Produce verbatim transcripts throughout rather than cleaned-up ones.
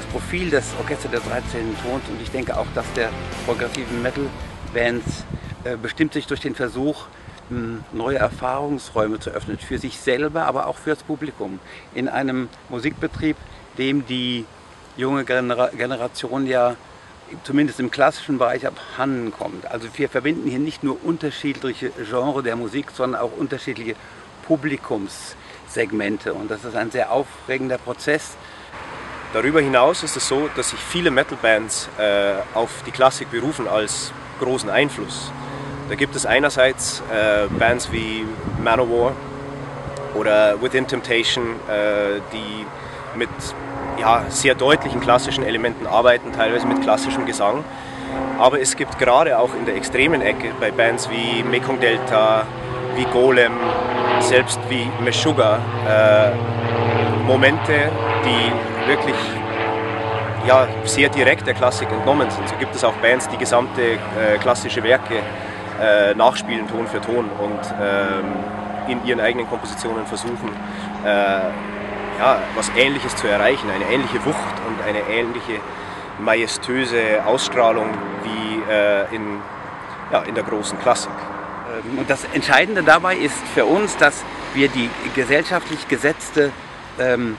das Profil des Orchester der dreizehn. Tons und ich denke auch, dass der progressiven Metal-Bands äh, bestimmt sich durch den Versuch, mh, neue Erfahrungsräume zu öffnen, für sich selber, aber auch fürs Publikum. In einem Musikbetrieb, dem die junge Genera Generation ja zumindest im klassischen Bereich abhanden kommt. Also wir verbinden hier nicht nur unterschiedliche Genres der Musik, sondern auch unterschiedliche Publikumssegmente und das ist ein sehr aufregender Prozess. Darüber hinaus ist es so, dass sich viele Metal-Bands äh, auf die Klassik berufen als großen Einfluss. Da gibt es einerseits äh, Bands wie Manowar oder Within Temptation, äh, die mit ja, sehr deutlichen klassischen Elementen arbeiten, teilweise mit klassischem Gesang. Aber es gibt gerade auch in der extremen Ecke bei Bands wie Mekong Delta, wie Golem, selbst wie Meshuggah, äh, Momente, die wirklich ja, sehr direkt der Klassik entnommen sind. So gibt es auch Bands, die gesamte äh, klassische Werke äh, nachspielen, Ton für Ton und ähm, in ihren eigenen Kompositionen versuchen, äh, ja, was Ähnliches zu erreichen, eine ähnliche Wucht und eine ähnliche majestäse Ausstrahlung wie äh, in, ja, in der großen Klassik. Und das Entscheidende dabei ist für uns, dass wir die gesellschaftlich gesetzte, ähm,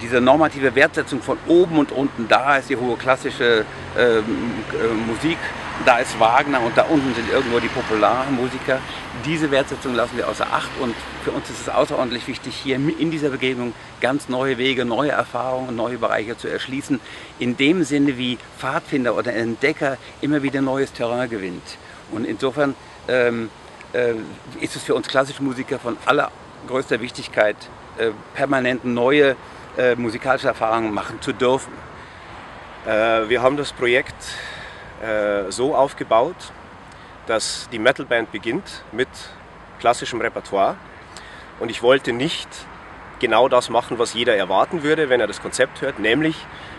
diese normative Wertsetzung von oben und unten, da ist die hohe klassische ähm, äh, Musik, da ist Wagner und da unten sind irgendwo die popularen Musiker. Diese Wertsetzung lassen wir außer Acht und für uns ist es außerordentlich wichtig, hier in dieser Begegnung ganz neue Wege, neue Erfahrungen, neue Bereiche zu erschließen, in dem Sinne wie Pfadfinder oder Entdecker immer wieder neues Terrain gewinnt. Und insofern Ähm, äh, ist es für uns klassische Musiker von allergrößter Wichtigkeit, äh, permanent neue äh, musikalische Erfahrungen machen zu dürfen. Äh, wir haben das Projekt äh, so aufgebaut, dass die Metalband beginnt mit klassischem Repertoire und ich wollte nicht genau das machen, was jeder erwarten würde, wenn er das Konzept hört, nämlich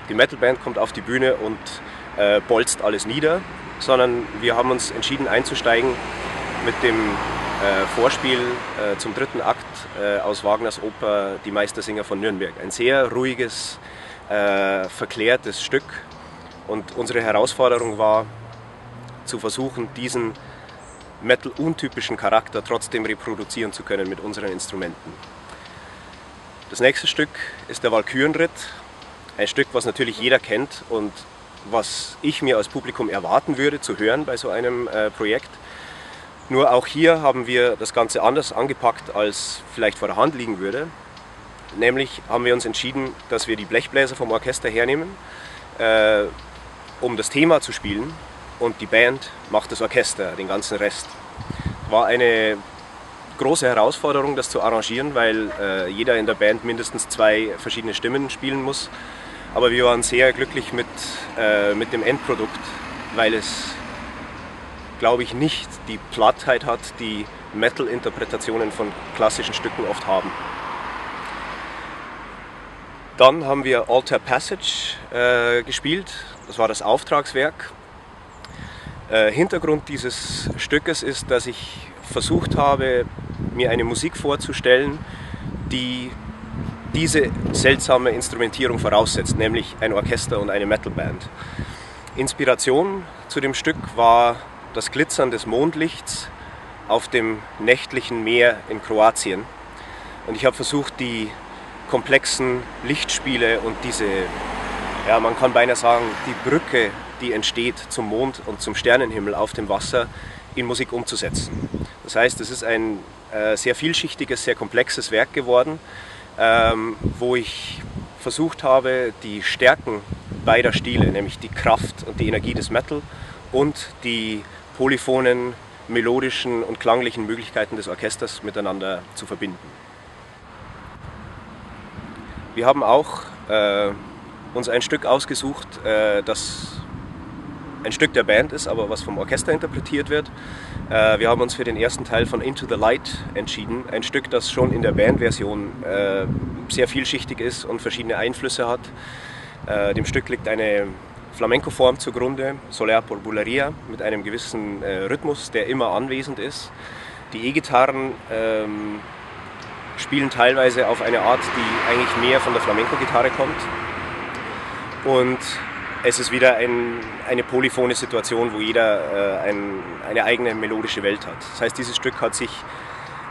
die Metalband kommt auf die Bühne und äh, bolzt alles nieder, sondern wir haben uns entschieden einzusteigen mit dem äh, Vorspiel äh, zum dritten Akt äh, aus Wagners Oper Die Meistersinger von Nürnberg. Ein sehr ruhiges, äh, verklärtes Stück und unsere Herausforderung war, zu versuchen, diesen metal-untypischen Charakter trotzdem reproduzieren zu können mit unseren Instrumenten. Das nächste Stück ist der Walkürenritt, ein Stück, was natürlich jeder kennt und was ich mir als Publikum erwarten würde, zu hören bei so einem äh, Projekt. Nur auch hier haben wir das Ganze anders angepackt, als vielleicht vor der Hand liegen würde. Nämlich haben wir uns entschieden, dass wir die Blechbläser vom Orchester hernehmen, äh, um das Thema zu spielen und die Band macht das Orchester, den ganzen Rest. War eine große Herausforderung, das zu arrangieren, weil äh, jeder in der Band mindestens zwei verschiedene Stimmen spielen muss. Aber wir waren sehr glücklich mit, äh, mit dem Endprodukt, weil es, glaube ich, nicht die Plattheit hat, die Metal-Interpretationen von klassischen Stücken oft haben. Dann haben wir Altar Passage äh, gespielt, das war das Auftragswerk. Äh, Hintergrund dieses Stückes ist, dass ich versucht habe, mir eine Musik vorzustellen, die diese seltsame Instrumentierung voraussetzt, nämlich ein Orchester und eine Metalband. Inspiration zu dem Stück war das Glitzern des Mondlichts auf dem nächtlichen Meer in Kroatien. Und ich habe versucht, die komplexen Lichtspiele und diese, ja, man kann beinahe sagen, die Brücke, die entsteht zum Mond und zum Sternenhimmel auf dem Wasser, in Musik umzusetzen. Das heißt, es ist ein äh, sehr vielschichtiges, sehr komplexes Werk geworden, Ähm, wo ich versucht habe, die Stärken beider Stile, nämlich die Kraft und die Energie des Metal und die polyphonen, melodischen und klanglichen Möglichkeiten des Orchesters miteinander zu verbinden. Wir haben auch äh, uns ein Stück ausgesucht, äh, das ein Stück der Band ist, aber was vom Orchester interpretiert wird. Äh, wir haben uns für den ersten Teil von Into the Light entschieden. Ein Stück, das schon in der Bandversion äh, sehr vielschichtig ist und verschiedene Einflüsse hat. Äh, dem Stück liegt eine Flamenco-Form zugrunde, Soleá por Bulería, mit einem gewissen äh, Rhythmus, der immer anwesend ist. Die E-Gitarren ähm, spielen teilweise auf eine Art, die eigentlich mehr von der Flamenco-Gitarre kommt. und es ist wieder ein, eine polyphone Situation, wo jeder äh, ein, eine eigene melodische Welt hat. Das heißt, dieses Stück hat sich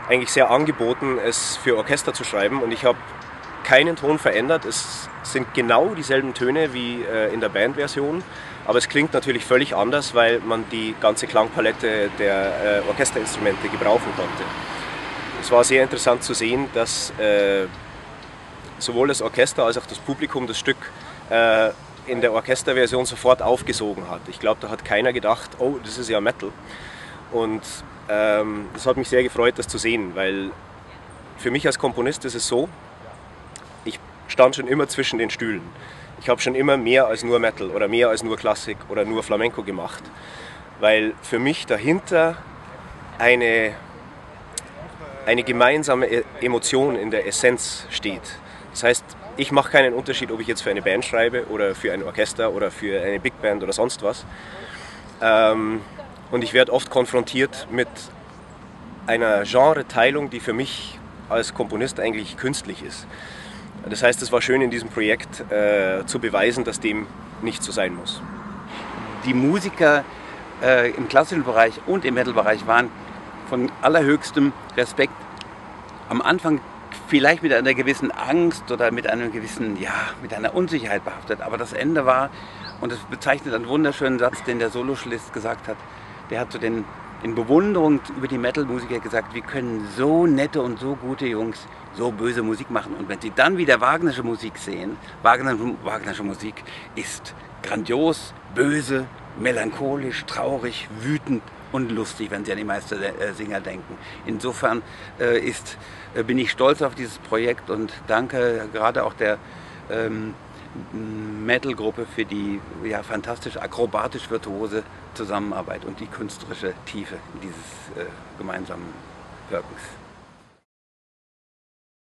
eigentlich sehr angeboten, es für Orchester zu schreiben, und ich habe keinen Ton verändert. Es sind genau dieselben Töne wie äh, in der Bandversion, aber es klingt natürlich völlig anders, weil man die ganze Klangpalette der äh, Orchesterinstrumente gebrauchen konnte. Es war sehr interessant zu sehen, dass äh, sowohl das Orchester als auch das Publikum das Stück äh, in der Orchesterversion sofort aufgesogen hat. Ich glaube, da hat keiner gedacht, oh, das ist ja Metal. Und ähm, das hat mich sehr gefreut, das zu sehen, weil für mich als Komponist ist es so, ich stand schon immer zwischen den Stühlen. Ich habe schon immer mehr als nur Metal oder mehr als nur Klassik oder nur Flamenco gemacht, weil für mich dahinter eine eine gemeinsame Emotion in der Essenz steht. Das heißt, ich mache keinen Unterschied, ob ich jetzt für eine Band schreibe oder für ein Orchester oder für eine Big Band oder sonst was. Und ich werde oft konfrontiert mit einer Genre-Teilung, die für mich als Komponist eigentlich künstlich ist. Das heißt, es war schön in diesem Projekt zu beweisen, dass dem nicht so sein muss. Die Musiker im klassischen Bereich und im Metal-Bereich waren von allerhöchstem Respekt. Am Anfang vielleicht mit einer gewissen Angst oder mit einem gewissen, ja, mit einer Unsicherheit behaftet. Aber das Ende war, und es bezeichnet einen wunderschönen Satz, den der Solosolist gesagt hat. Der hat zu den, in Bewunderung über die Metal-Musiker gesagt, wir können so nette und so gute Jungs so böse Musik machen. Und wenn sie dann wieder wagnerische Musik sehen, Wagner, wagnerische Musik ist grandios, böse, melancholisch, traurig, wütend und lustig, wenn Sie an die Meistersinger denken. Insofern äh, ist, äh, bin ich stolz auf dieses Projekt und danke gerade auch der ähm, Metal-Gruppe für die ja, fantastisch akrobatisch-virtuose Zusammenarbeit und die künstlerische Tiefe dieses äh, gemeinsamen Wirkens.